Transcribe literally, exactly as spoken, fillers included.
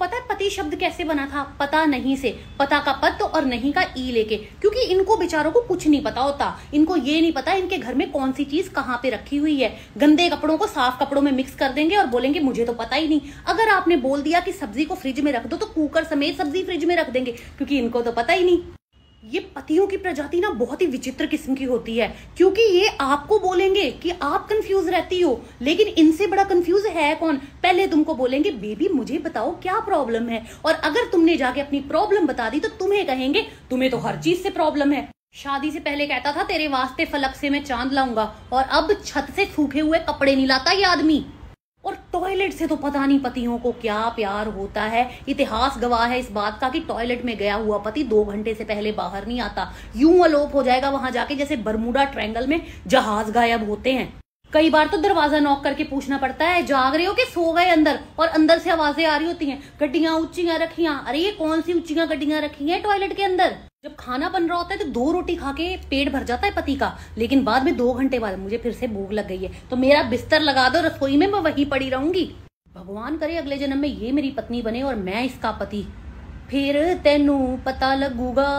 पता है पति शब्द कैसे बना था? पता नहीं से, पता का पत और नहीं का ई लेके, क्योंकि इनको बेचारों को कुछ नहीं पता होता। इनको ये नहीं पता इनके घर में कौन सी चीज कहाँ पे रखी हुई है। गंदे कपड़ों को साफ कपड़ों में मिक्स कर देंगे और बोलेंगे मुझे तो पता ही नहीं। अगर आपने बोल दिया कि सब्जी को फ्रिज में रख दो तो कुकर समेत सब्जी फ्रिज में रख देंगे, क्योंकि इनको तो पता ही नहीं। ये पतियों की प्रजाति ना बहुत ही विचित्र किस्म की होती है, क्योंकि ये आपको बोलेंगे कि आप कंफ्यूज रहती हो, लेकिन इनसे बड़ा कंफ्यूज है कौन? पहले तुमको बोलेंगे बेबी मुझे बताओ क्या प्रॉब्लम है, और अगर तुमने जाके अपनी प्रॉब्लम बता दी तो तुम्हें कहेंगे तुम्हें तो हर चीज से प्रॉब्लम है। शादी से पहले कहता था तेरे वास्ते फलक से मैं चांद लाऊंगा, और अब छत से सूखे हुए कपड़े नहीं लाता ये आदमी। और टॉयलेट से तो पता नहीं पतियों को क्या प्यार होता है। इतिहास गवाह है इस बात का कि टॉयलेट में गया हुआ पति दो घंटे से पहले बाहर नहीं आता, यूं अलोप हो जाएगा वहां जाके जैसे बरमूडा ट्रायंगल में जहाज गायब होते हैं। कई बार तो दरवाजा नॉक करके पूछना पड़ता है जाग रहे हो कि सो गए अंदर, और अंदर से आवाजें आ रही होती हैं गड्डियां उच्चियां रखियां। अरे ये कौन सी उच्चियां गड्डियां रखी हैं टॉयलेट के अंदर? जब खाना बन रहा होता है तो दो रोटी खा के पेट भर जाता है पति का, लेकिन बाद में दो घंटे बाद मुझे फिर से भूख लग गई है तो मेरा बिस्तर लगा दो रसोई में, मैं वही पड़ी रहूंगी। भगवान करे अगले जन्म में ये मेरी पत्नी बने और मैं इसका पति, फिर तेनू पता लगूगा।